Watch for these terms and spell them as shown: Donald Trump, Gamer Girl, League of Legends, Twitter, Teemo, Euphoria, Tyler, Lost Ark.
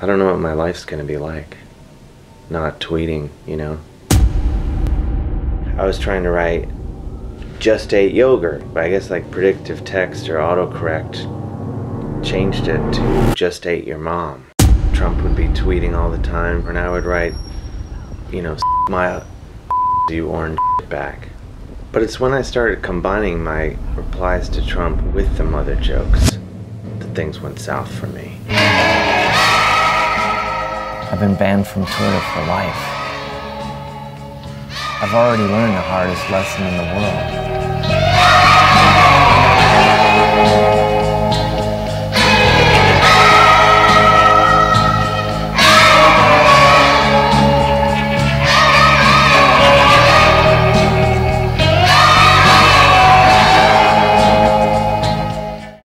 I don't know what my life's gonna be like. Not tweeting, you know? I was trying to write, just ate yogurt, but I guess like predictive text or autocorrect changed it to just ate your mom. Trump would be tweeting all the time, and I would write, you know, my you orange back. But it's when I started combining my replies to Trump with the mother jokes that things went south for me. I've been banned from Twitter for life. I've already learned the hardest lesson in the world.